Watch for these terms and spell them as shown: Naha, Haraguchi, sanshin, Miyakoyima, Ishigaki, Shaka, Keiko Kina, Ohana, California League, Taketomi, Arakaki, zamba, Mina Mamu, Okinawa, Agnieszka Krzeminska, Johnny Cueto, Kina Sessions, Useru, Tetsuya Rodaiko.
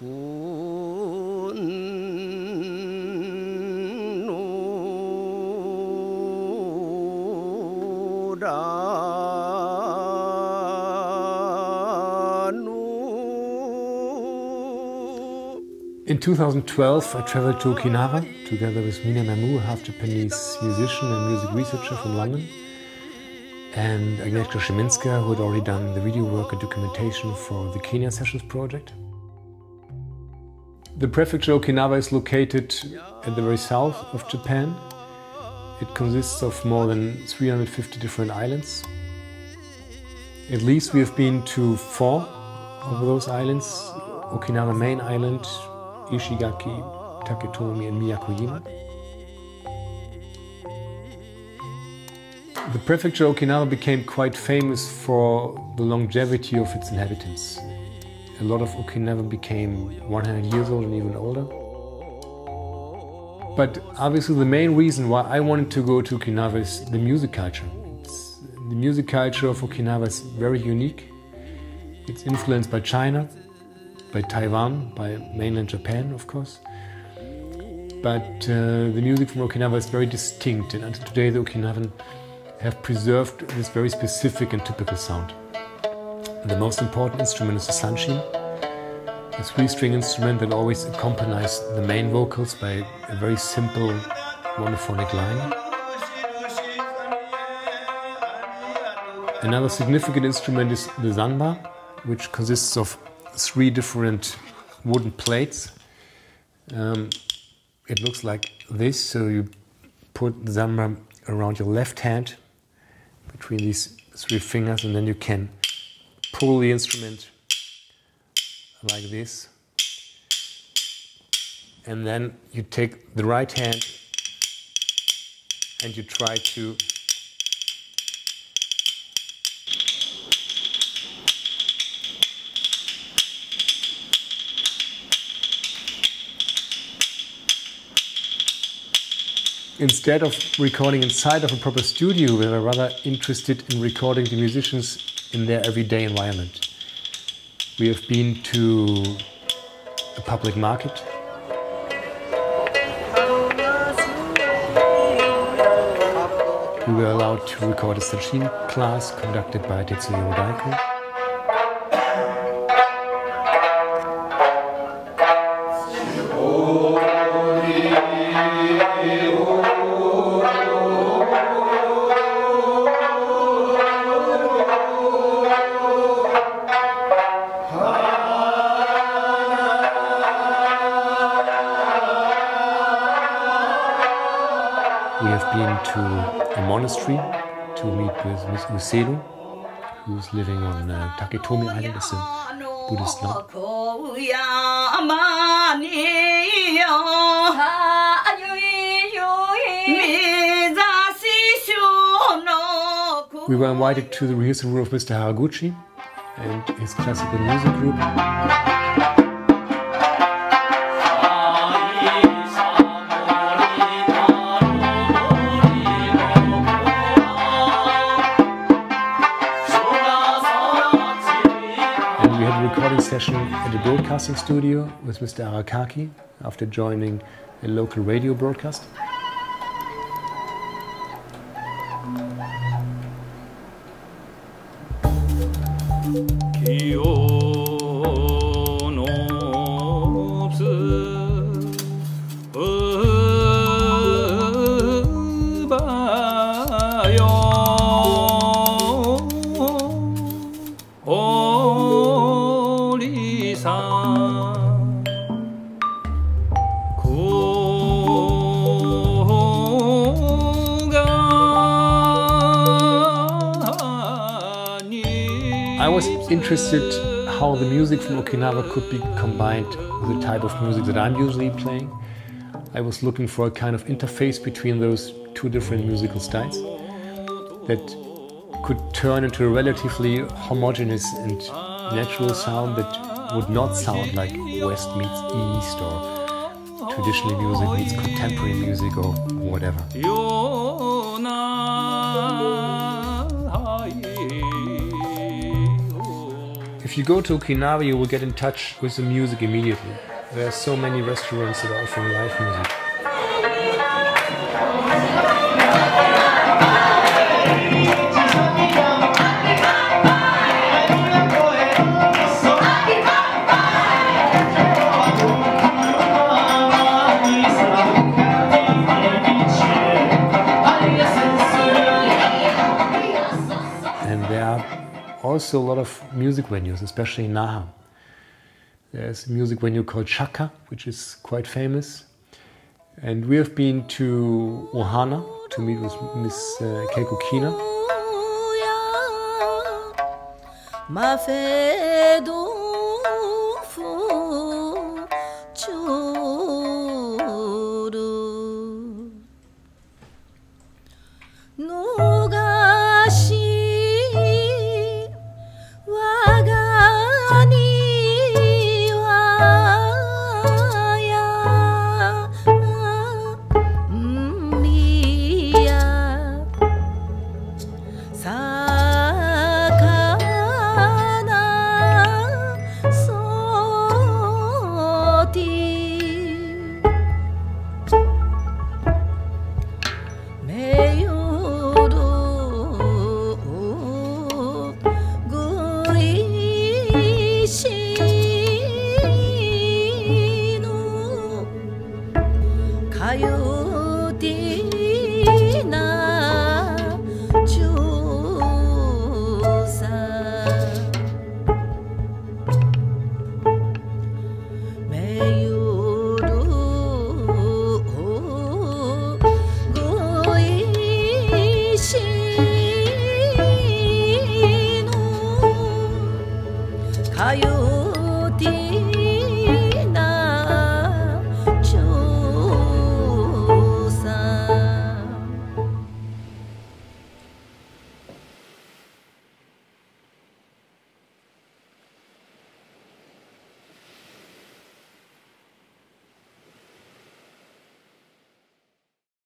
In 2012, I traveled to Okinawa together with Mina Mamu, half Japanese musician and music researcher from London, and Agnieszka Krzeminska, who had already done the video work and documentation for the Kina Sessions project. The prefecture Okinawa is located at the very south of Japan. It consists of more than 350 different islands. At least we have been to 4 of those islands: Okinawa main island, Ishigaki, Taketomi and Miyakoyima. The prefecture Okinawa became quite famous for the longevity of its inhabitants. A lot of Okinawa became 100 years old and even older. But obviously the main reason why I wanted to go to Okinawa is the music culture. The music culture of Okinawa is very unique. It's influenced by China, by Taiwan, by mainland Japan, of course. But the music from Okinawa is very distinct, and until today the Okinawan have preserved this very specific and typical sound. The most important instrument is the sanshin, a 3-string instrument that always accompanies the main vocals by a very simple monophonic line. Another significant instrument is the zamba, which consists of 3 different wooden plates. It looks like this, so you put the zamba around your left hand between these 3 fingers, and then you can pull the instrument like this, and then you take the right hand and you try to . Instead of recording inside of a proper studio, we were rather interested in recording the musicians in their everyday environment. We have been to a public market. We were allowed to record a sanshin class conducted by Tetsuya Rodaiko. We have been to a monastery to meet with Miss Useru, who's living on Taketomi Island as a Buddhist nun. We were invited to the rehearsal room of Mr. Haraguchi and his classical music group. Session at a broadcasting studio with Mr. Arakaki after joining a local radio broadcast. I was interested how the music from Okinawa could be combined with the type of music that I'm usually playing. I was looking for a kind of interface between those 2 different musical styles that could turn into a relatively homogeneous and natural sound that would not sound like West meets East or traditional music meets contemporary music or whatever. If you go to Okinawa, you will get in touch with the music immediately. There are so many restaurants that are offering live music. Also a lot of music venues, especially in Naha. There's a music venue called Shaka, which is quite famous. And we have been to Ohana to meet with Miss Keiko Kina. Coyote.